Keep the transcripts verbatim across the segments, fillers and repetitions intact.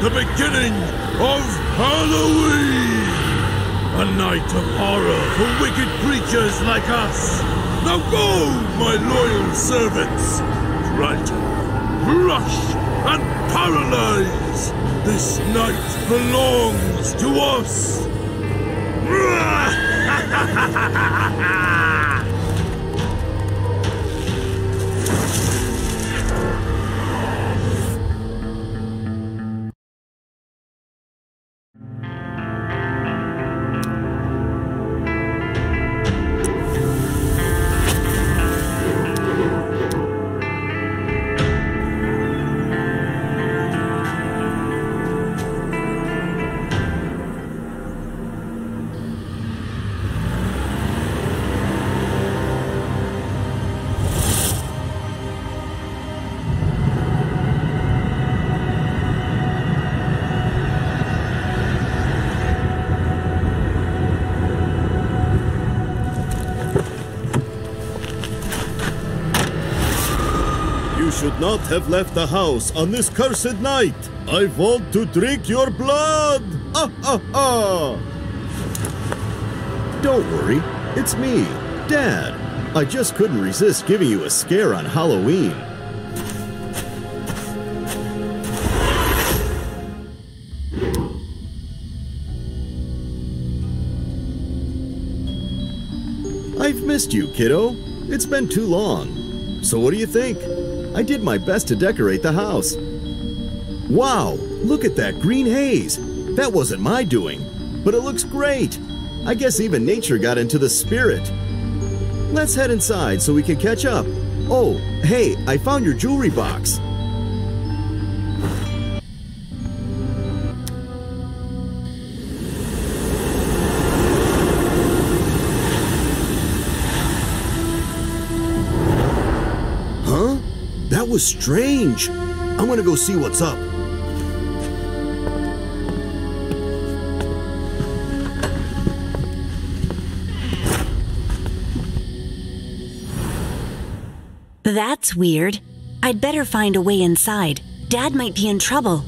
the beginning of Halloween! A night of horror for wicked creatures like us! Now go, my loyal servants! Frighten, rush, and paralyze! This night belongs to us! Should not have left the house on this cursed night. I want to drink your blood! Ah, ah, ah! Don't worry, it's me, Dad. I just couldn't resist giving you a scare on Halloween. I've missed you, kiddo. It's been too long. So what do you think? I did my best to decorate the house. Wow, look at that green haze. That wasn't my doing, but it looks great. I guess even nature got into the spirit. Let's head inside so we can catch up. Oh, hey, I found your jewelry box. Was strange. I'm gonna go see what's up. That's weird. I'd better find a way inside. Dad might be in trouble.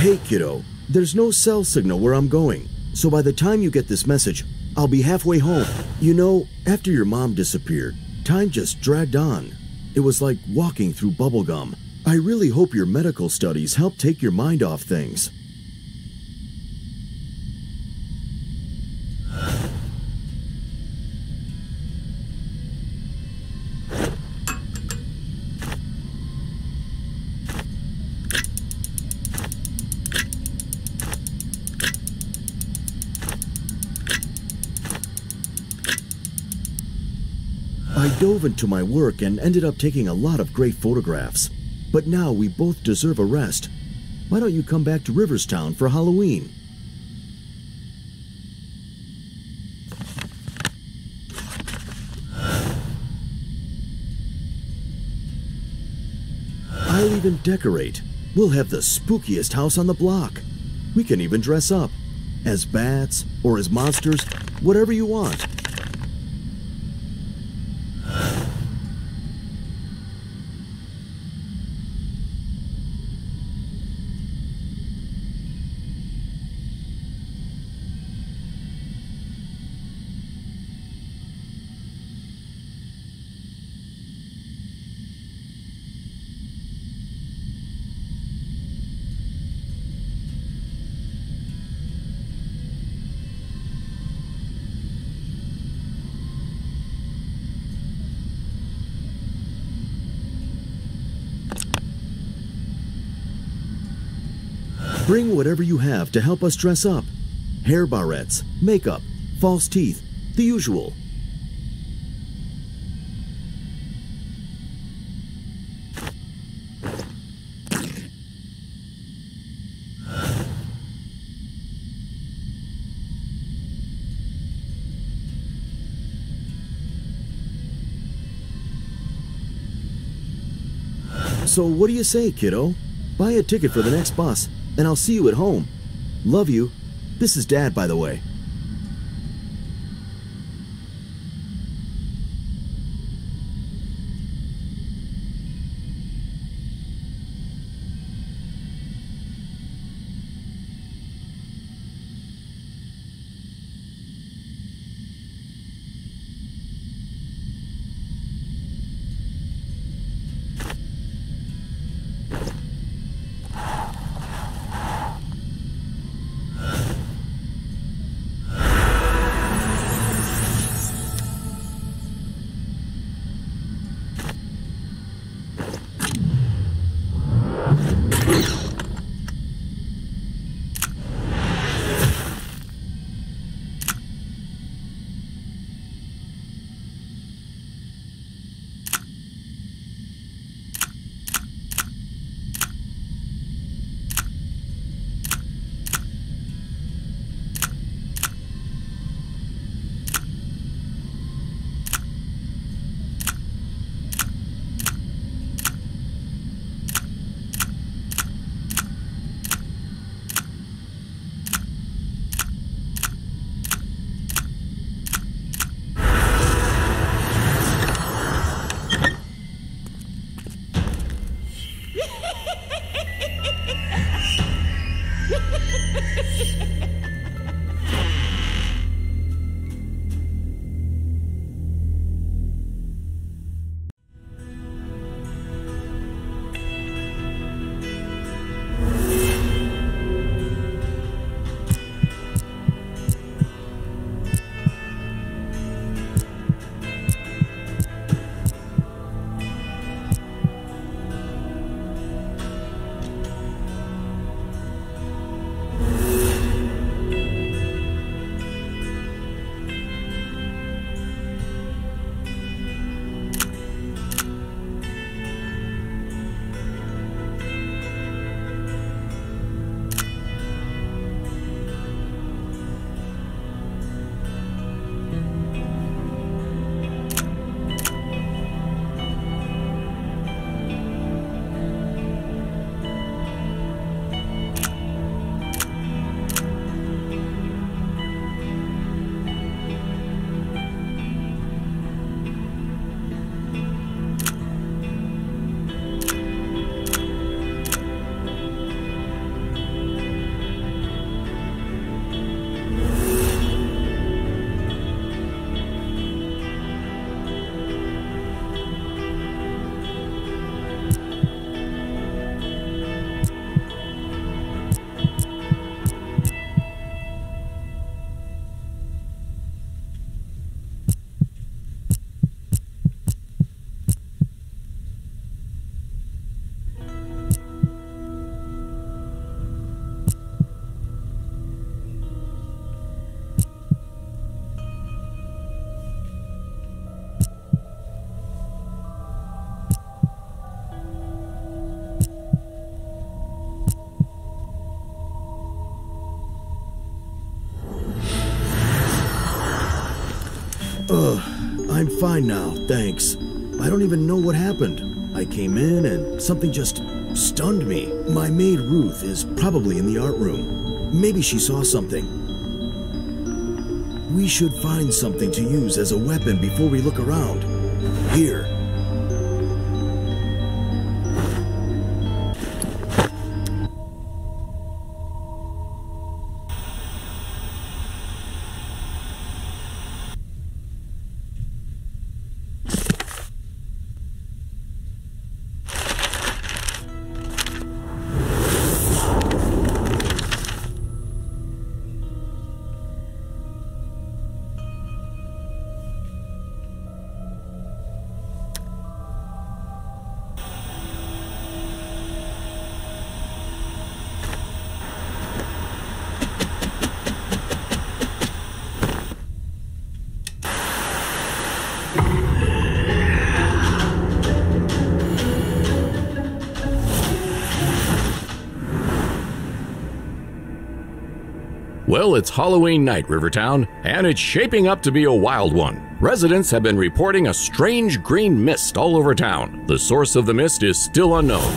Hey, kiddo, there's no cell signal where I'm going, so by the time you get this message, I'll be halfway home. You know, after your mom disappeared, time just dragged on. It was like walking through bubblegum. I really hope your medical studies help take your mind off things. I dove into my work and ended up taking a lot of great photographs. But now we both deserve a rest. Why don't you come back to Riverstown for Halloween? I'll even decorate. We'll have the spookiest house on the block. We can even dress up. As bats or as monsters, whatever you want. Bring whatever you have to help us dress up. Hair barrettes, makeup, false teeth, the usual. So what do you say, kiddo? Buy a ticket for the next bus. And I'll see you at home. Love you. This is Dad, by the way. I'm fine now, thanks. I don't even know what happened. I came in and something just stunned me. My maid Ruth is probably in the art room. Maybe she saw something. We should find something to use as a weapon before we look around. Here. Well, it's Halloween night, Rivertown, and it's shaping up to be a wild one. Residents have been reporting a strange green mist all over town. The source of the mist is still unknown.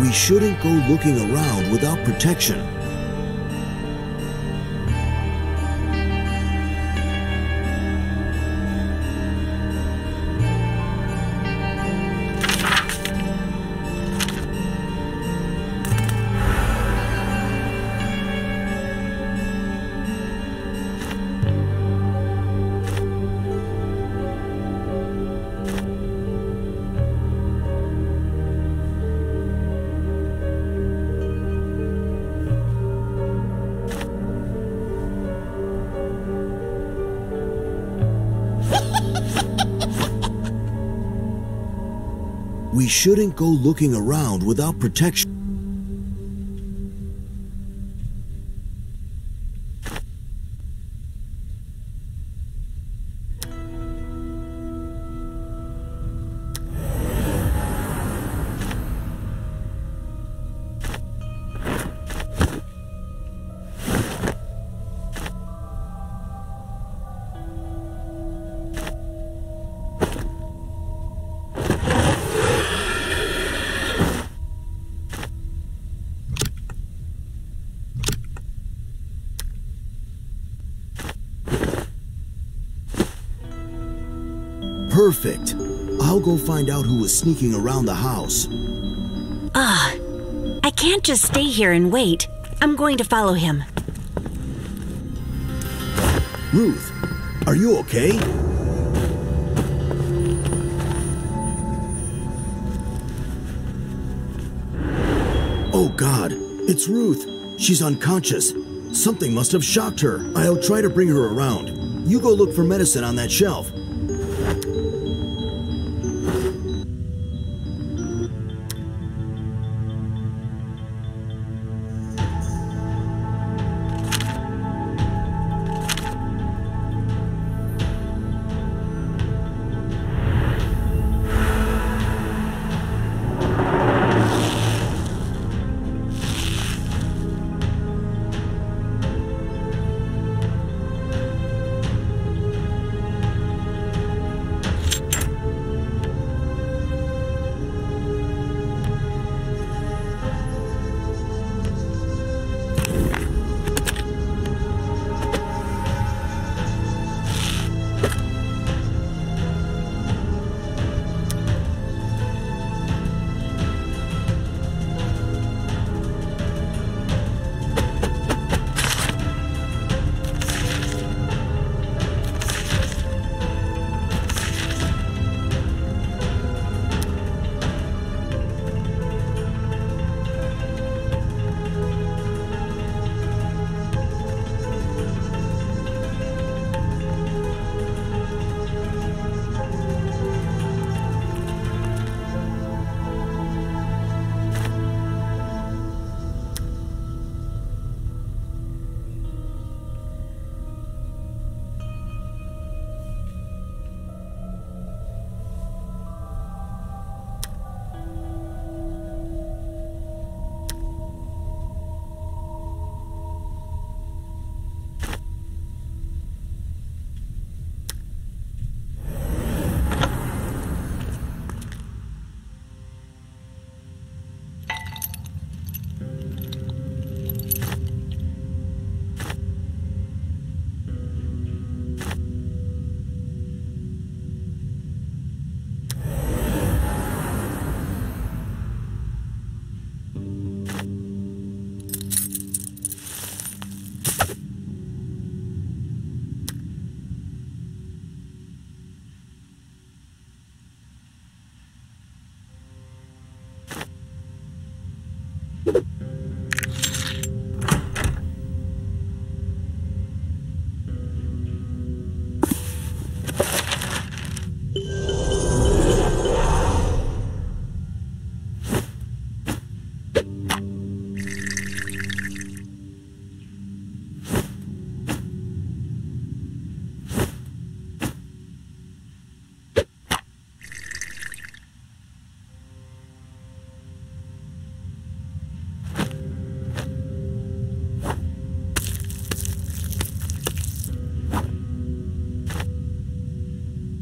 We shouldn't go looking around without protection. We shouldn't go looking around without protection. Perfect. I'll go find out who was sneaking around the house. Ah, I can't just stay here and wait. I'm going to follow him. Ruth, are you okay? Oh God, it's Ruth. She's unconscious. Something must have shocked her. I'll try to bring her around. You go look for medicine on that shelf.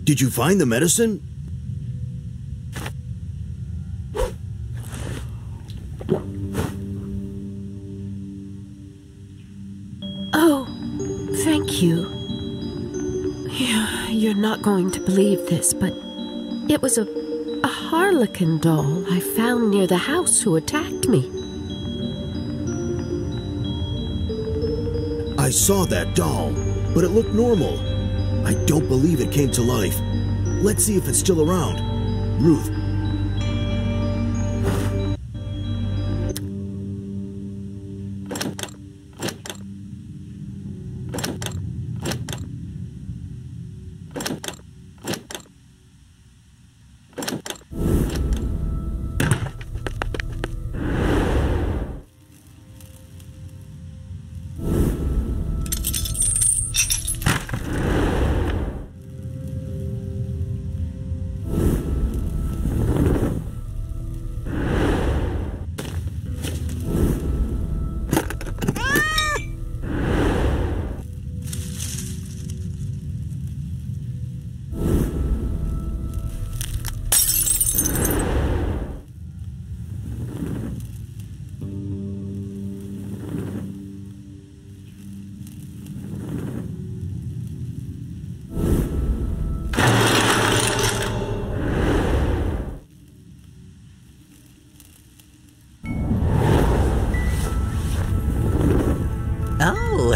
Did you find the medicine? Oh, thank you. You're not going to believe this, but it was a, a Harlequin doll I found near the house who attacked me. I saw that doll, but it looked normal. I don't believe it came to life. Let's see if it's still around. Ruth.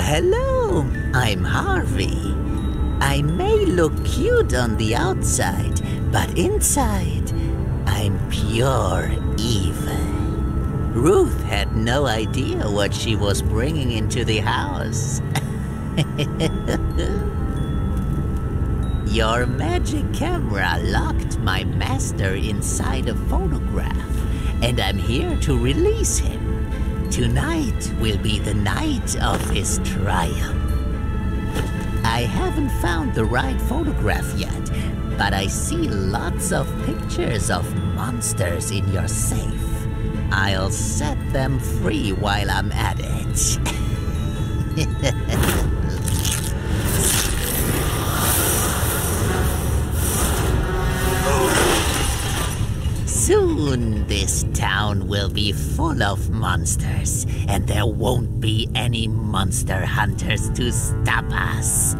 Hello, I'm Harvey. I may look cute on the outside, but inside, I'm pure evil. Ruth had no idea what she was bringing into the house. Your magic camera locked my master inside a phonograph, and I'm here to release him. Tonight will be the night of his triumph. I haven't found the right photograph yet, but I see lots of pictures of monsters in your safe. I'll set them free while I'm at it. Soon this town will be full of monsters, and there won't be any monster hunters to stop us.